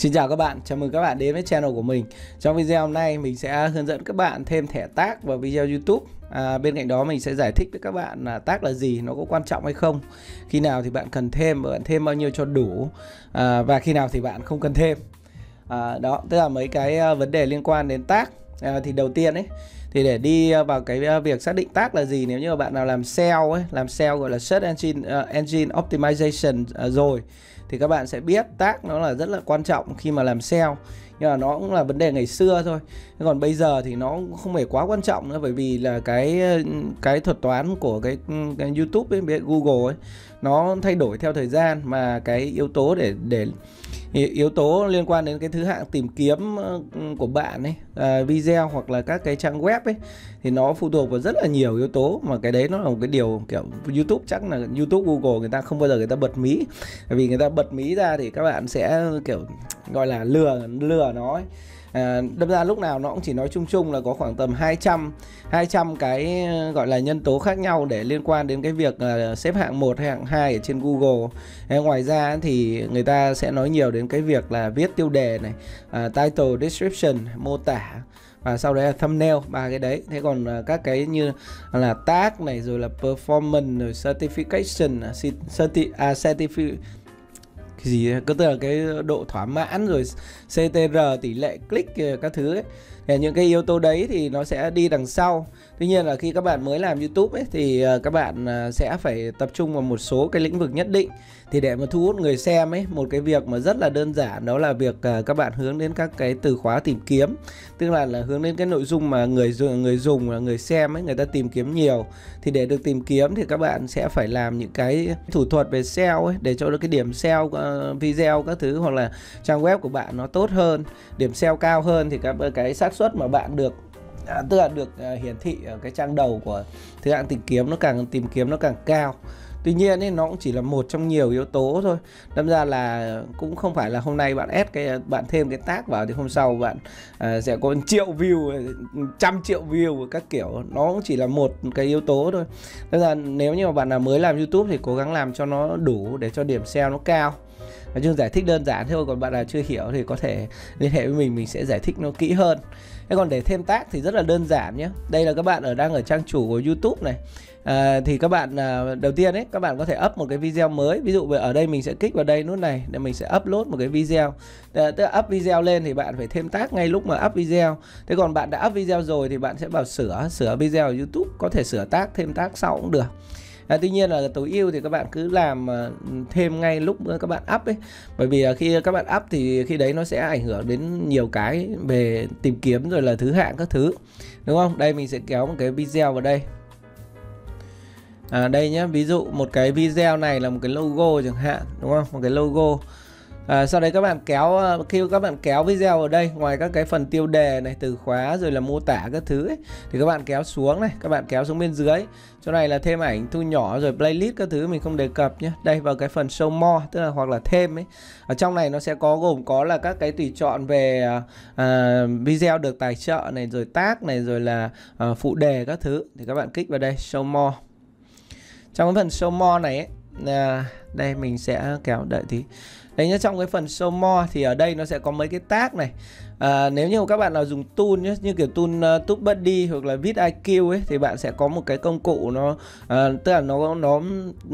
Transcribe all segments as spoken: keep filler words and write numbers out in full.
Xin chào các bạn, chào mừng các bạn đến với channel của mình. Trong video hôm nay mình sẽ hướng dẫn các bạn thêm thẻ tag vào video YouTube. À, bên cạnh đó mình sẽ giải thích với các bạn là tag là gì, nó có quan trọng hay không, khi nào thì bạn cần thêm, bạn thêm bao nhiêu cho đủ, à, và khi nào thì bạn không cần thêm. à, Đó, tức là mấy cái vấn đề liên quan đến tag. à, Thì đầu tiên ấy, thì để đi vào cái việc xác định tag là gì, nếu như bạn nào làm ét e o ấy, làm ét e o gọi là Search Engine, uh, Engine Optimization uh, rồi, thì các bạn sẽ biết tag nó là rất là quan trọng khi mà làm ét e o. Nhưng mà nó cũng là vấn đề ngày xưa thôi. Còn bây giờ thì nó không phải quá quan trọng nữa, bởi vì là cái cái thuật toán của cái, cái YouTube ấy, Google ấy, nó thay đổi theo thời gian, mà cái yếu tố để để yếu tố liên quan đến cái thứ hạng tìm kiếm của bạn ấy, à, video hoặc là các cái trang web ấy, thì nó phụ thuộc vào rất là nhiều yếu tố, mà cái đấy nó là một cái điều kiểu YouTube, chắc là YouTube, Google người ta không bao giờ người ta bật mí, bởi vì người ta bật mí ra thì các bạn sẽ kiểu gọi là lừa lừa nó ấy. À, đâm ra lúc nào nó cũng chỉ nói chung chung là có khoảng tầm hai trăm cái gọi là nhân tố khác nhau để liên quan đến cái việc là xếp hạng một hay hạng hai ở trên Google. à, Ngoài ra thì người ta sẽ nói nhiều đến cái việc là viết tiêu đề này, à, title, description, mô tả, và sau đấy là thumbnail, ba cái đấy. Thế còn các cái như là tag này, rồi là performance, rồi certification, certi, à, certification cái gì cứ từ là cái độ thỏa mãn, rồi xê tê rờ, tỷ lệ click các thứ ấy. Thì những cái yếu tố đấy thì nó sẽ đi đằng sau. Tuy nhiên là khi các bạn mới làm YouTube ấy, thì các bạn sẽ phải tập trung vào một số cái lĩnh vực nhất định. Thì để mà thu hút người xem ấy, một cái việc mà rất là đơn giản đó là việc các bạn hướng đến các cái từ khóa tìm kiếm, tức là là hướng đến cái nội dung mà người người dùng là người xem ấy, người ta tìm kiếm nhiều. Thì để được tìm kiếm thì các bạn sẽ phải làm những cái thủ thuật về ét e o ấy, để cho được cái điểm ét e o video các thứ hoặc là trang web của bạn nó tốt hơn, điểm ét e o cao hơn, thì các cái xác suất mà bạn được à, tức là được à, hiển thị ở cái trang đầu của thứ hạng tìm kiếm nó càng tìm kiếm nó càng cao. Tuy nhiên ấy, nó cũng chỉ là một trong nhiều yếu tố thôi. Đâm ra là cũng không phải là hôm nay bạn ép cái bạn thêm cái tag vào thì hôm sau bạn à, sẽ có triệu view, trăm triệu view các kiểu. Nó cũng chỉ là một cái yếu tố thôi. Đâm ra nếu như mà bạn là mới làm YouTube thì cố gắng làm cho nó đủ để cho điểm ét e o nó cao. Nói chung giải thích đơn giản thôi, còn bạn nào chưa hiểu thì có thể liên hệ với mình, mình sẽ giải thích nó kỹ hơn. Thế còn để thêm tag thì rất là đơn giản nhé. Đây là các bạn ở đang ở trang chủ của YouTube này. À, thì các bạn à, đầu tiên ấy, các bạn có thể up một cái video mới. Ví dụ ở đây mình sẽ kích vào đây nút này để mình sẽ upload một cái video. à, Tức là up video lên thì bạn phải thêm tag ngay lúc mà up video. Thế còn bạn đã up video rồi thì bạn sẽ vào sửa, sửa video ở YouTube. Có thể sửa tag, thêm tag sau cũng được. À, tuy nhiên là tối ưu thì các bạn cứ làm thêm ngay lúc các bạn up ấy, bởi vì khi các bạn up thì khi đấy nó sẽ ảnh hưởng đến nhiều cái về tìm kiếm rồi là thứ hạng các thứ, đúng không? Đây mình sẽ kéo một cái video vào đây. À, đây nhé, ví dụ một cái video này là một cái logo chẳng hạn, đúng không? Một cái logo. À, sau đấy các bạn kéo, khi các bạn kéo video vào đây, ngoài các cái phần tiêu đề này, từ khóa rồi là mô tả các thứ ấy, thì các bạn kéo xuống này, các bạn kéo xuống bên dưới. Chỗ này là thêm ảnh, thu nhỏ rồi playlist các thứ mình không đề cập nhé. Đây vào cái phần show more, tức là hoặc là thêm ấy. Ở trong này nó sẽ có gồm có là các cái tùy chọn về à, video được tài trợ này, rồi tag này, rồi là à, phụ đề các thứ. Thì các bạn kích vào đây show more. Trong cái phần show more này ấy, à, đây mình sẽ kéo đợi tí. Đấy nhá, trong cái phần show more thì ở đây nó sẽ có mấy cái tag này. À, nếu như các bạn nào dùng tool nhé, như kiểu tool uh, TubeBuddy hoặc là Vid i kiu ấy, thì bạn sẽ có một cái công cụ nó uh, tức là nó nó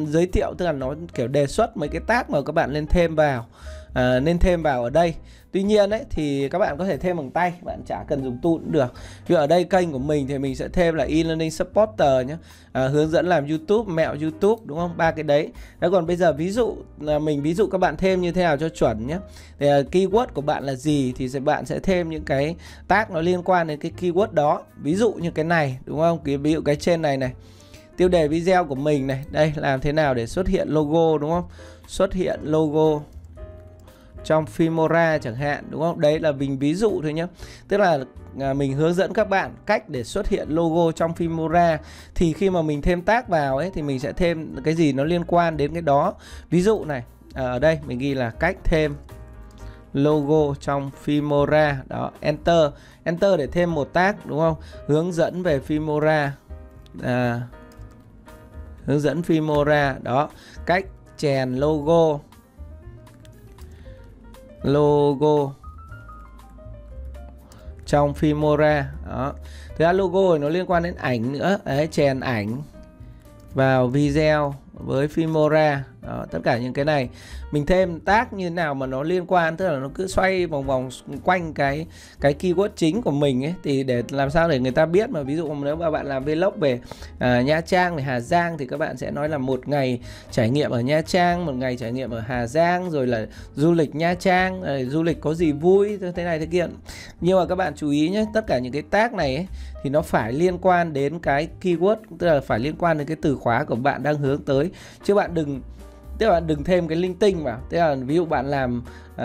giới thiệu, tức là nó kiểu đề xuất mấy cái tag mà các bạn nên thêm vào. À, nên thêm vào ở đây. Tuy nhiên ấy, thì các bạn có thể thêm bằng tay, bạn chả cần dùng tool cũng được. Vì ở đây kênh của mình thì mình sẽ thêm là Elearning Supporter nhé, à, hướng dẫn làm YouTube, mẹo YouTube, đúng không? Ba cái đấy. Đấy, còn bây giờ ví dụ là mình ví dụ các bạn thêm như thế nào cho chuẩn nhé. Thì uh, keyword của bạn là gì thì sẽ, bạn sẽ thêm những cái tag nó liên quan đến cái keyword đó. Ví dụ như cái này, đúng không? Ví dụ cái trên này này, tiêu đề video của mình này, đây làm thế nào để xuất hiện logo, đúng không? Xuất hiện logo trong Filmora chẳng hạn, đúng không? Đấy là mình ví dụ thôi nhé. Tức là mình hướng dẫn các bạn cách để xuất hiện logo trong Filmora. Thì khi mà mình thêm tag vào ấy, thì mình sẽ thêm cái gì nó liên quan đến cái đó. Ví dụ này, ở đây mình ghi là cách thêm logo trong Filmora. Đó, Enter. Enter để thêm một tag, đúng không? Hướng dẫn về Filmora. À, hướng dẫn Filmora. Đó, cách chèn logo logo trong Filmora đó. Thực ra logo thì nó liên quan đến ảnh nữa đấy, chèn ảnh vào video với Filmora đó. Tất cả những cái này mình thêm tác như thế nào mà nó liên quan, tức là nó cứ xoay vòng vòng quanh cái cái keyword chính của mình ấy, thì để làm sao để người ta biết. Mà ví dụ nếu mà bạn làm vlog về à, Nha Trang, về Hà Giang thì các bạn sẽ nói là một ngày trải nghiệm ở Nha Trang, một ngày trải nghiệm ở Hà Giang, rồi là du lịch Nha Trang, rồi du lịch có gì vui, thế này thế kia. Nhưng mà các bạn chú ý nhé, tất cả những cái tag này ấy, thì nó phải liên quan đến cái keyword, tức là phải liên quan đến cái từ khóa của bạn đang hướng tới, chứ bạn đừng Tức là bạn đừng thêm cái linh tinh vào. Tức là ví dụ bạn làm uh,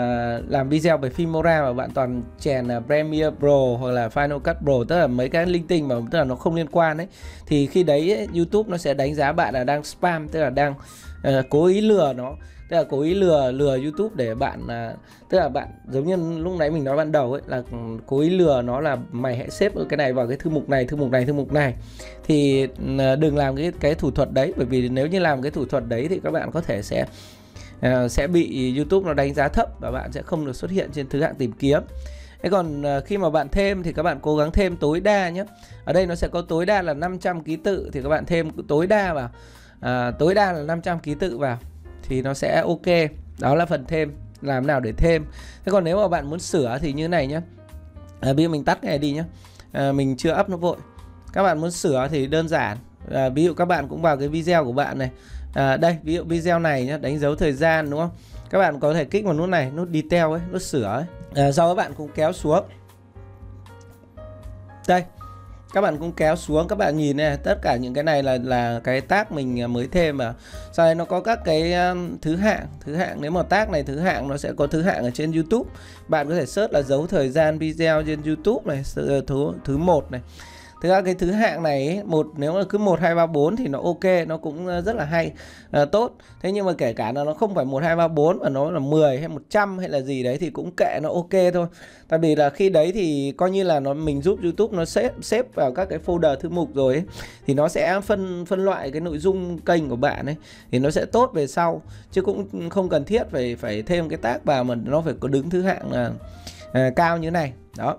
làm video về Filmora mà bạn toàn chèn là Premiere Pro hoặc là Final Cut Pro, tức là mấy cái linh tinh mà tức là nó không liên quan đấy, thì khi đấy ấy, YouTube nó sẽ đánh giá bạn là đang spam, tức là đang uh, cố ý lừa nó, tức là cố ý lừa lừa YouTube để bạn uh, tức là bạn giống như lúc nãy mình nói ban đầu ấy, là cố ý lừa nó là mày hãy xếp cái này vào cái thư mục này, thư mục này, thư mục này. Thì uh, đừng làm cái cái thủ thuật đấy, bởi vì nếu như làm cái thủ thuật đấy thì các bạn có thể sẽ uh, sẽ bị YouTube nó đánh giá thấp và bạn sẽ không được xuất hiện trên thứ hạng tìm kiếm. Thế còn khi mà bạn thêm thì các bạn cố gắng thêm tối đa nhé. Ở đây nó sẽ có tối đa là năm trăm ký tự, thì các bạn thêm tối đa vào à, tối đa là năm trăm ký tự vào thì nó sẽ ok. Đó là phần thêm, làm nào để thêm. Thế còn nếu mà bạn muốn sửa thì như này nhé. à, Bây giờ mình tắt cái này đi nhé, à, mình chưa up nó vội. Các bạn muốn sửa thì đơn giản. à, Ví dụ các bạn cũng vào cái video của bạn này. à, Đây, ví dụ video này nhé, đánh dấu thời gian đúng không? Các bạn có thể kích vào nút này, nút detail ấy, nút sửa ấy. À, sau đó các bạn cũng kéo xuống. Đây, các bạn cũng kéo xuống, các bạn nhìn này, tất cả những cái này là là cái tag mình mới thêm mà. Sau đây nó có các cái um, thứ hạng, thứ hạng nếu mà tag này thứ hạng nó sẽ có thứ hạng ở trên YouTube. Bạn có thể search là dấu thời gian video trên YouTube này, thứ thứ một này. Thực ra cái thứ hạng này ấy, một nếu là cứ một, hai, ba, bốn thì nó ok, nó cũng rất là hay, à, tốt. Thế nhưng mà kể cả là nó không phải một, hai, ba, bốn mà nó là mười hay một trăm hay là gì đấy thì cũng kệ, nó ok thôi. Tại vì là khi đấy thì coi như là nó mình giúp YouTube nó xếp xếp vào các cái folder thư mục rồi ấy, thì nó sẽ phân phân loại cái nội dung kênh của bạn ấy thì nó sẽ tốt về sau, chứ cũng không cần thiết phải phải thêm cái tag vào mà nó phải có đứng thứ hạng là, à, cao như này. Đó.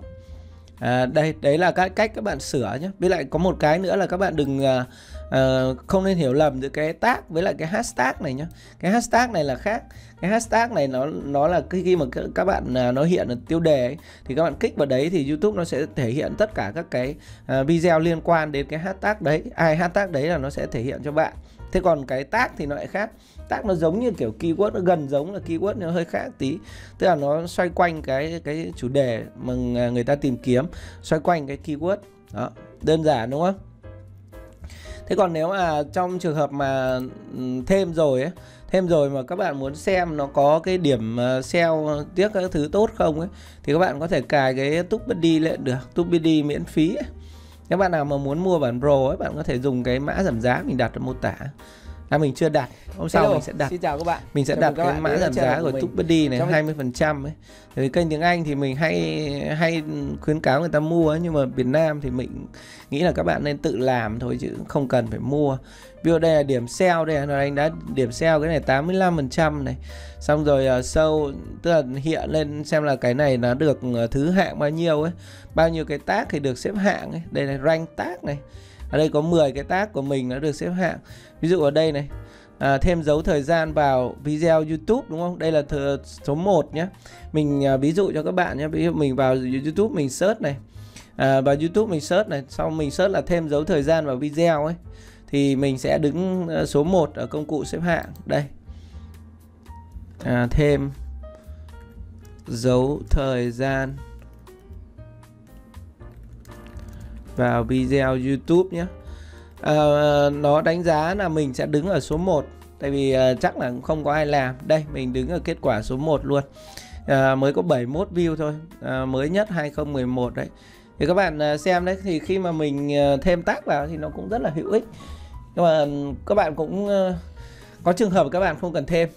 À, đây, đấy là các cách các bạn sửa nhé. Với lại có một cái nữa là các bạn đừng uh, uh, không nên hiểu lầm giữa cái tag với lại cái hashtag này nhé. Cái hashtag này là khác. Cái hashtag này nó nó là khi mà các bạn uh, nó hiện ở tiêu đề ấy, thì các bạn kích vào đấy thì YouTube nó sẽ thể hiện tất cả các cái uh, video liên quan đến cái hashtag đấy. Ai hashtag đấy là nó sẽ thể hiện cho bạn. Thế còn cái tag thì nó lại khác. Tag nó giống như kiểu keyword, nó gần giống là keyword, nó hơi khác tí. Tức là nó xoay quanh cái cái chủ đề mà người ta tìm kiếm, xoay quanh cái keyword. Đó, đơn giản đúng không? Thế còn nếu mà trong trường hợp mà thêm rồi ấy, thêm rồi mà các bạn muốn xem nó có cái điểm ét e o tiếc các thứ tốt không ấy, thì các bạn có thể cài cái TubeBuddy lên được, TubeBuddy miễn phí ấy. Các bạn nào mà muốn mua bản Pro ấy, bạn có thể dùng cái mã giảm giá mình đặt ở mô tả. À, mình chưa đặt, hôm sau mình sẽ đặt. Xin chào các bạn. Mình sẽ Chào đặt các cái mã giảm giá của TubeBuddy này, hai mươi phần trăm ấy. Thì kênh tiếng Anh thì mình hay hay khuyến cáo người ta mua ấy, nhưng mà Việt Nam thì mình nghĩ là các bạn nên tự làm thôi chứ không cần phải mua. Ví dụ đây là điểm sale, đây là anh đã điểm sale cái này tám mươi lăm phần trăm này. Xong rồi uh, sâu tức là hiện lên xem là cái này nó được thứ hạng bao nhiêu ấy, bao nhiêu cái tag thì được xếp hạng ấy. Đây là rank tag này. Ở đây có mười cái tag của mình nó được xếp hạng. Ví dụ ở đây này, à, thêm dấu thời gian vào video YouTube đúng không? Đây là thừa số một nhé. Mình à, ví dụ cho các bạn nhé. Ví dụ mình vào YouTube mình search này, à, vào YouTube mình search này, xong mình search là thêm dấu thời gian vào video ấy, thì mình sẽ đứng số một ở công cụ xếp hạng. Đây, à, thêm dấu thời gian vào video YouTube nhé. à, Nó đánh giá là mình sẽ đứng ở số một. Tại vì uh, chắc là không có ai làm. Đây, mình đứng ở kết quả số một luôn. à, Mới có bảy mươi mốt view thôi, à, mới nhất hai không một một đấy. Thì các bạn uh, xem đấy, thì khi mà mình uh, thêm tag vào thì nó cũng rất là hữu ích. Nhưng mà các bạn cũng uh, có trường hợp các bạn không cần thêm.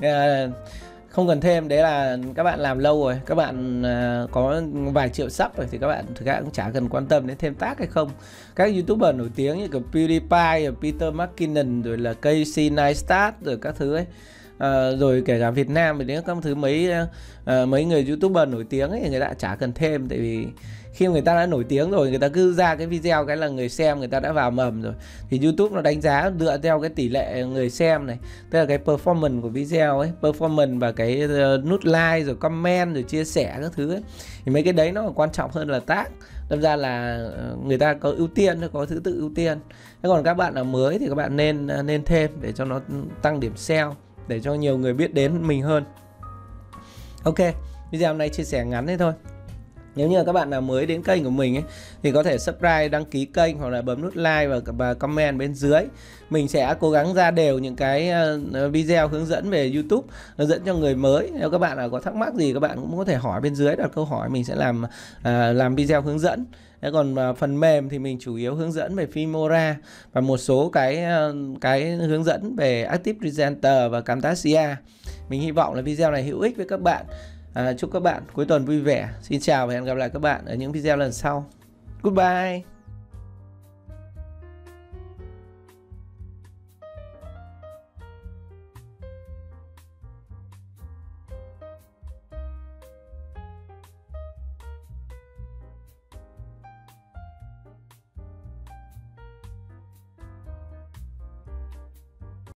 à, Không cần thêm, đấy là các bạn làm lâu rồi, các bạn uh, có vài triệu sub rồi thì các bạn thực ra cũng chả cần quan tâm đến thêm tag hay không. Các YouTuber nổi tiếng như kiểu PewDiePie, Peter McKinnon, rồi là Casey Neistat, rồi các thứ ấy, à, rồi kể cả Việt Nam thì nếu các thứ mấy à, mấy người YouTuber nổi tiếng ấy, người ta chả cần thêm, tại vì khi người ta đã nổi tiếng rồi, người ta cứ ra cái video cái là người xem người ta đã vào mầm rồi, thì YouTube nó đánh giá dựa theo cái tỷ lệ người xem này, tức là cái performance của video ấy, performance và cái uh, nút like rồi comment rồi chia sẻ các thứ ấy, thì mấy cái đấy nó còn quan trọng hơn là tag. Đâm ra là người ta có ưu tiên, có thứ tự ưu tiên. Thế còn các bạn là mới thì các bạn nên nên thêm để cho nó tăng điểm seo, để cho nhiều người biết đến mình hơn. Ok, video hôm nay chia sẻ ngắn thế thôi. Nếu như các bạn là mới đến kênh của mình ấy, thì có thể subscribe, đăng ký kênh hoặc là bấm nút like và, và comment bên dưới. Mình sẽ cố gắng ra đều những cái video hướng dẫn về YouTube, hướng dẫn cho người mới. Nếu các bạn là có thắc mắc gì các bạn cũng có thể hỏi bên dưới, đặt câu hỏi, mình sẽ làm à, làm video hướng dẫn. Thế còn phần mềm thì mình chủ yếu hướng dẫn về Filmora và một số cái cái hướng dẫn về ActivePresenter và Camtasia. Mình hy vọng là video này hữu ích với các bạn. À, chúc các bạn cuối tuần vui vẻ. Xin chào và hẹn gặp lại các bạn ở những video lần sau. Goodbye.